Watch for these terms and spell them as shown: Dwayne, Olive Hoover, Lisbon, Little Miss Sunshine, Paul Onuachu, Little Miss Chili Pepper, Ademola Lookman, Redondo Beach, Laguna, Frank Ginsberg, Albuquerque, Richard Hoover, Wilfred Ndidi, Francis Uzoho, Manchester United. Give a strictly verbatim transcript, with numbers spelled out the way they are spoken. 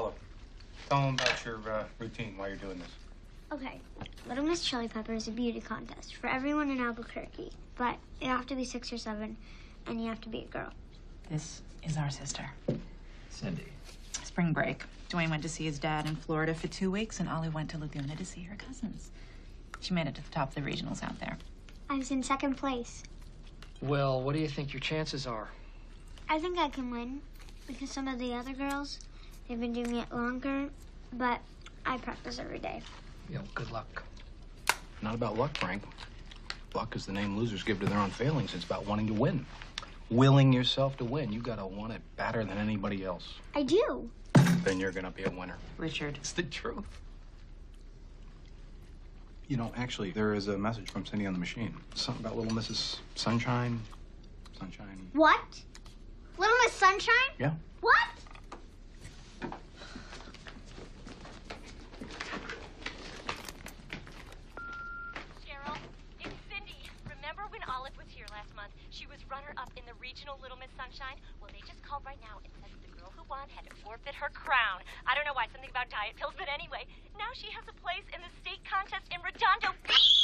Olive, tell them about your uh, routine while you're doing this. Okay, Little Miss Chili Pepper is a beauty contest for everyone in Albuquerque, but you have to be six or seven, and you have to be a girl. This is our sister, Cindy. Spring break, Dwayne went to see his dad in Florida for two weeks, and Ollie went to Laguna to see her cousins. She made it to the top of the regionals out there. I was in second place. Well, what do you think your chances are? I think I can win, because some of the other girls, they've been doing it longer, but I practice every day. Yo, good luck. Not about luck, Frank. Luck is the name losers give to their own failings. It's about wanting to win. Willing yourself to win. You gotta want it better than anybody else. I do. Then you're gonna be a winner. Richard. It's the truth. You know, actually, there is a message from Cindy on the machine. Something about Little Missus Sunshine. Sunshine. What? Little Miss Sunshine? Yeah. What? She was runner-up in the regional Little Miss Sunshine. Well, they just called right now and said the girl who won had to forfeit her crown. I don't know why, something about diet pills, but anyway, now she has a place in the state contest in Redondo Beach.